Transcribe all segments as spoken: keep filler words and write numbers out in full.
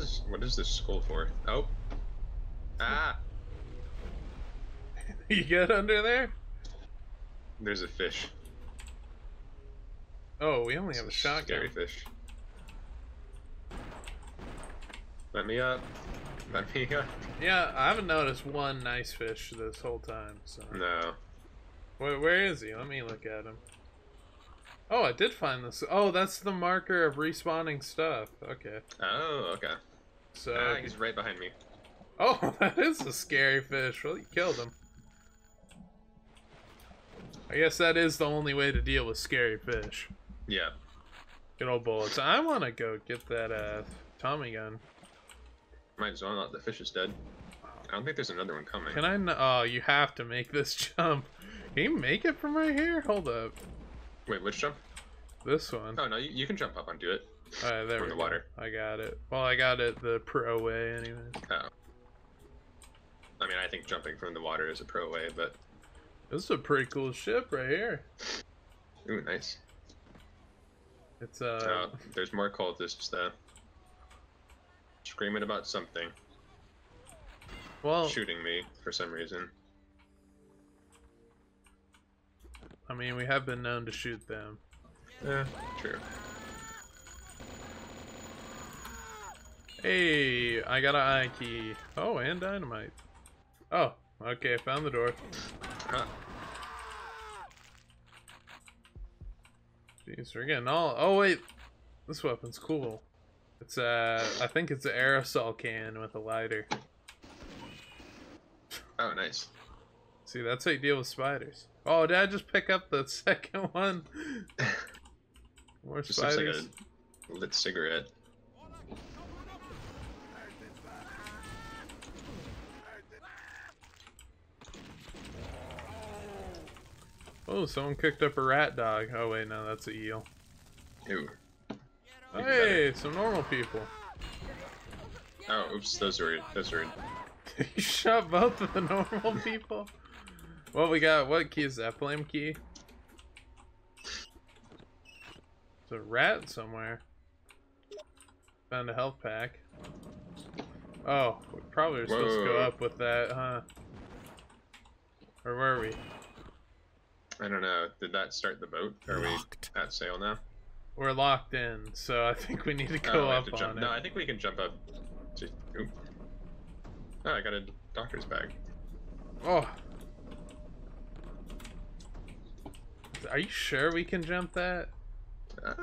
is this, what is this skull for? Oh. Ah. You get under there? There's a fish. Oh, we only it's have a shotgun. Scary fish. Let me up. Let me up. Yeah, I haven't noticed one nice fish this whole time. So. No. Wait, where is he? Let me look at him. Oh, I did find this. Oh, that's the marker of respawning stuff. Okay. Oh, okay. So ah, he's right behind me. Oh, that is a scary fish. Well, you killed him. I guess that is the only way to deal with scary fish. Yeah. Good old bullets. I want to go get that uh, Tommy gun. Might zone out. The fish is dead. I don't think there's another one coming. Can I? N oh, you have to make this jump. Can you make it from right here? Hold up. Wait, which jump? This one. Oh no, you, you can jump up onto it. All right, there from we the go. Water. I got it. Well, I got it the pro way, anyways. Oh. I mean, I think jumping from the water is a pro way, but. This is a pretty cool ship right here. Ooh, nice. It's uh. Oh, there's more cultists though. Screaming about something. Well. Shooting me for some reason. I mean, we have been known to shoot them. Yeah, true. Hey, I got an eye key. Oh, and dynamite. Oh, okay, found the door. Huh. Jeez, we're getting all... Oh, wait. This weapon's cool. It's uh, I think it's an aerosol can with a lighter. Oh, nice. See, that's how you deal with spiders. Oh, did I just pick up the second one? More just spiders. Looks like a lit cigarette. Oh, someone cooked up a rat dog. Oh wait, no, that's an eel. Ew. Hey, some normal people. Oh, oops, those are those are. You shot both of the normal people. Well, we got, what key is that? Flame key? There's a rat somewhere. Found a health pack. Oh, we probably were supposed Whoa. to go up with that, huh? Or were we? I don't know. Did that start the boat? Are locked. we at sail now? We're locked in, so I think we need to go oh, up to on jump. it. No, I think we can jump up. Oop. Oh, I got a doctor's bag. Oh. Are you sure we can jump that? Uh,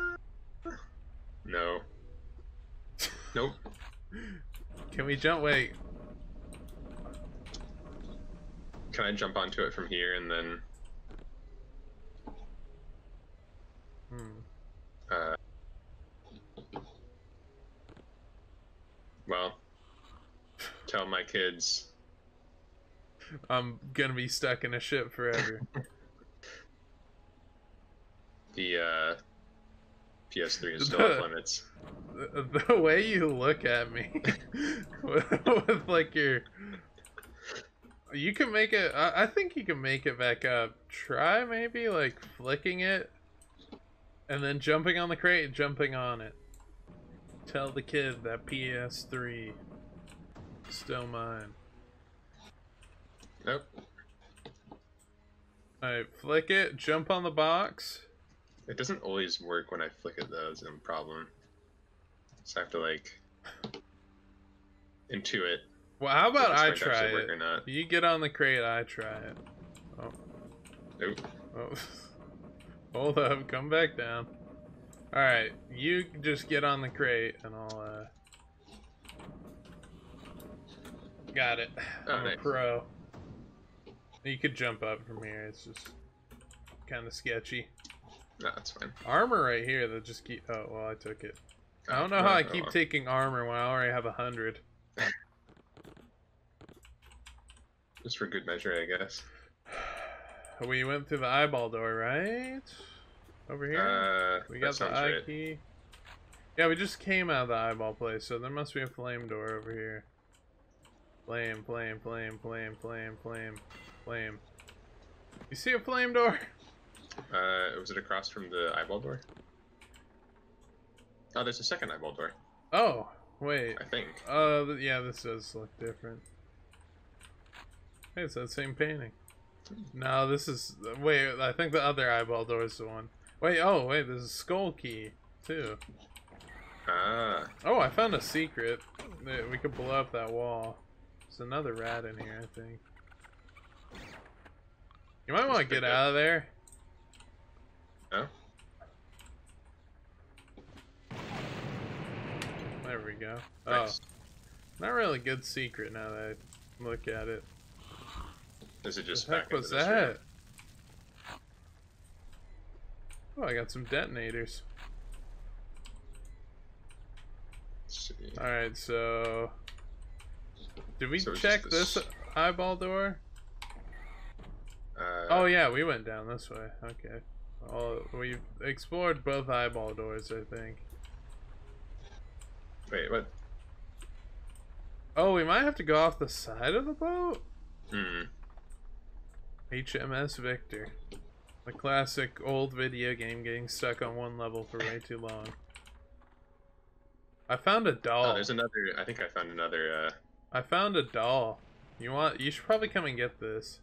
no. Nope. Can we jump? Wait. Can I jump onto it from here and then? Hmm. Uh. Well. Tell my kids. I'm gonna be stuck in a ship forever. The uh, P S three is still off limits. The, the way you look at me, with, with like your, you can make it. I, I think you can make it back up. Try maybe like flicking it, and then jumping on the crate, and jumping on it. Tell the kid that P S three is still mine. Nope. All right, flick it. Jump on the box. It doesn't always work when I flick it though, it's a problem. So I have to like intuit. Well, how about I try it? Or not. You get on the crate, I try it. Oh. Nope. Oh. Hold up, come back down. Alright, you just get on the crate and I'll uh got it. Oh, I'm nice. a pro. You could jump up from here, it's just kinda sketchy. No, that's fine. Armor right here that just keep. Oh, well, I took it. I don't know how I keep taking armor when I already have a hundred. Just for good measure, I guess. We went through the eyeball door, right? Over here? Uh, we got the eye key. Yeah, we just came out of the eyeball place, so there must be a flame door over here. Flame, flame, flame, flame, flame, flame, flame. You see a flame door? Uh, was it across from the eyeball door? Oh, there's a second eyeball door. Oh, Wait. I think. Uh, yeah, this does look different. Hey, it's that same painting. No, this is... Wait, I think the other eyeball door is the one. Wait, oh, wait, there's a skull key, too. Ah. Oh, I found a secret. We could blow up that wall. There's another rat in here, I think. You might want to get out of there. Oh. There we go. Nice. Oh. Not really a good secret now that I look at it. Is it just back into this room? What the heck was that? Oh, I got some detonators. Let's see. Alright, so... Did we check this eyeball door? Uh, oh yeah, we went down this way. Okay. All, we've explored both eyeball doors, I think. Wait, what? Oh, we might have to go off the side of the boat? Hmm. H M S Victor. The classic old video game getting stuck on one level for way too long. I found a doll. Oh, there's another... I think I found another, uh... I found a doll. You want... You should probably come and get this.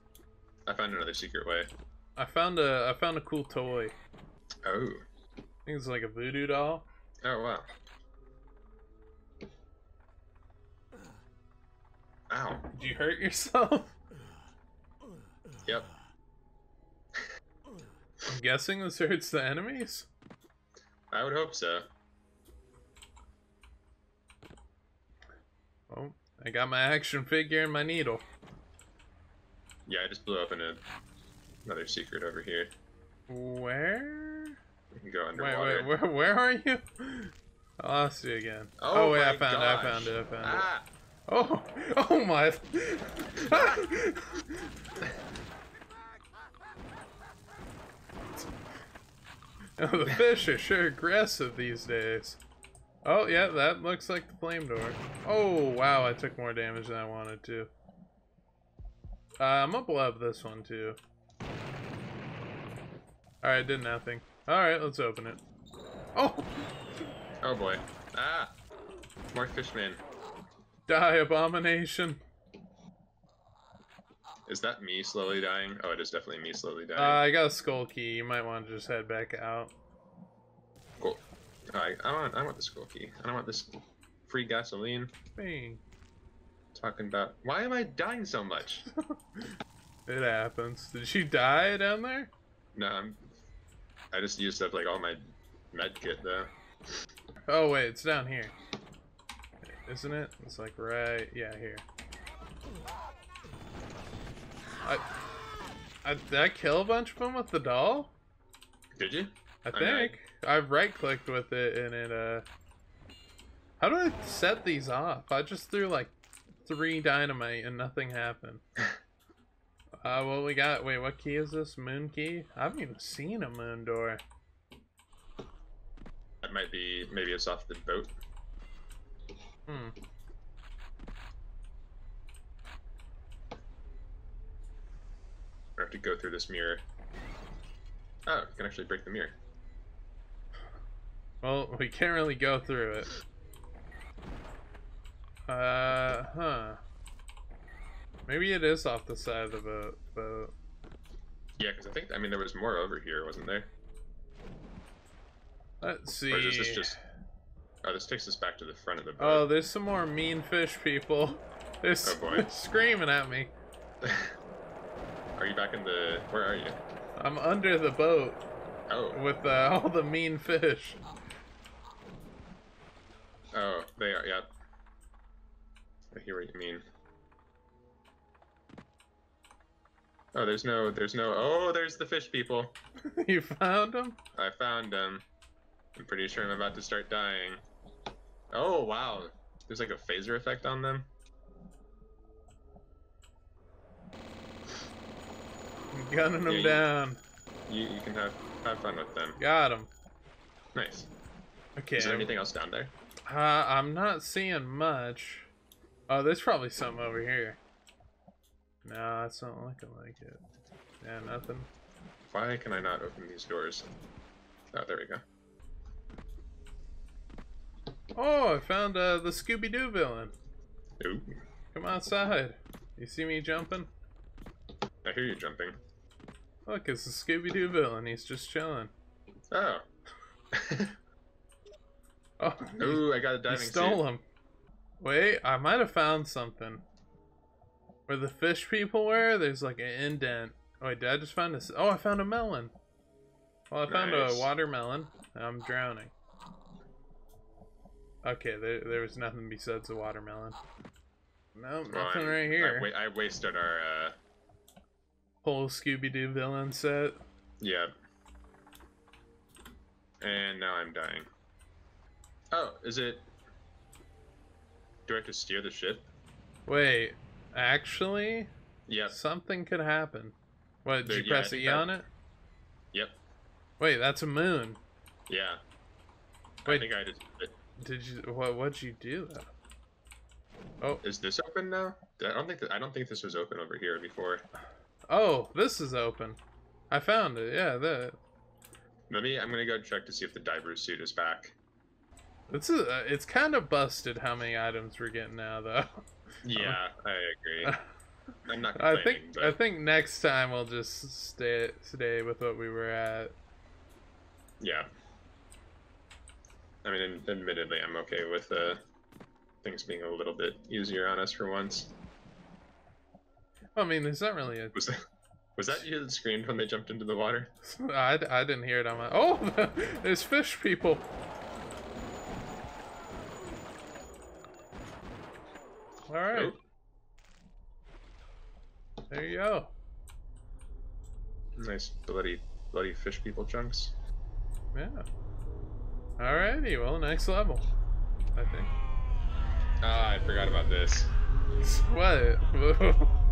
I found another secret way. I found a... I found a cool toy. Oh. I think it's like a voodoo doll. Oh, wow. Ow. Did you hurt yourself? Yep. I'm guessing this hurts the enemies? I would hope so. Oh, I got my action figure and my needle. Yeah, I just blew up in a, another secret over here. Where? You can go underwater. Wait, wait, where, where are you? I lost you again. Oh, oh wait, I found gosh. it, I found it, I found ah. it. Oh, oh my. Oh, the fish are sure aggressive these days. Oh, yeah, that looks like the flame door. Oh, wow, I took more damage than I wanted to. Uh, I'm gonna blow up this one, too. Alright, did nothing. Alright, let's open it. Oh! Oh, boy. Ah! More fishman. Die, abomination. Is that me slowly dying? Oh, it is definitely me slowly dying. Uh, I got a skull key. You might want to just head back out. Cool. I, I, want, I want the skull key. I don't want this free gasoline. Bing. Talking about... Why am I dying so much? It happens. Did you die down there? No, I'm... I just used up, like, all my med kit, though. Oh, wait. It's down here. Isn't it? It's like right, yeah, here. I, I did I kill a bunch of them with the doll? Did you? I think I, I right-clicked with it and it. Uh, how do I set these off? I just threw like three dynamite and nothing happened. uh, well, we got. Wait, what key is this? Moon key? I haven't even seen a moon door. That might be. Maybe it's off the boat. Hmm. I have to go through this mirror. Oh, you can actually break the mirror. Well, we can't really go through it. Uh, huh. Maybe it is off the side of the boat. boat. Yeah, because I think, I mean, there was more over here, wasn't there? Let's see. Or is this just... Oh, this takes us back to the front of the boat. Oh, there's some more mean fish people. They're, oh, boy. They're screaming at me. Are you back in the... Where are you? I'm under the boat. Oh. With uh, all the mean fish. Oh, they are, yeah. I hear what you mean. Oh, there's no... There's no... Oh, there's the fish people. You found them? I found them. I'm pretty sure I'm about to start dying. Oh, wow. There's like a phaser effect on them. I'm gunning them yeah, you, down. You, you can have, have fun with them. Got him. Nice. Okay. Is there anything else down there? Uh, I'm not seeing much. Oh, there's probably something over here. No, it's not looking like it. Yeah, nothing. Why can I not open these doors? Oh, there we go. Oh, I found uh, the Scooby-Doo villain. Ooh. Come outside. You see me jumping? I hear you jumping. Look, it's the Scooby-Doo villain. He's just chilling. Oh. Oh. Ooh, I got a diving suit. You stole him. Wait, I might have found something. Where the fish people were, there's like an indent. Oh, wait, did I just find a... Oh, I found a melon. Well, I nice. found a watermelon. I'm drowning. Okay, there, there was nothing besides the watermelon. No, nope, well, nothing I, right here. I, wa I wasted our, uh... whole Scooby-Doo villain set. Yeah. And now I'm dying. Oh, is it... Do I have to steer the ship? Wait, actually? Yep. Something could happen. What, did there, you press yeah, an E that... on it? Yep. Wait, that's a moon. Yeah. Wait, I think I just... Did you... What, what'd you do, though? Oh, is this open now? I don't think that, I don't think this was open over here before. Oh, this is open. I found it. Yeah, that. Maybe I'm gonna go check to see if the diver's suit is back. It's a, it's kind of busted how many items we're getting now, though. Yeah, um, I agree. I'm not complaining. I think but... I think next time we'll just stay stay with what we were at. Yeah. I mean, admittedly, I'm okay with uh. things being a little bit easier on us for once. I mean, there's not really a... Was that, was that you that screamed when they jumped into the water? I, I didn't hear it on my... Oh! There's fish people! Alright. Nope. There you go. Nice bloody, bloody fish people chunks. Yeah. Alrighty, well, next level, I think. Ah, I forgot about this. What?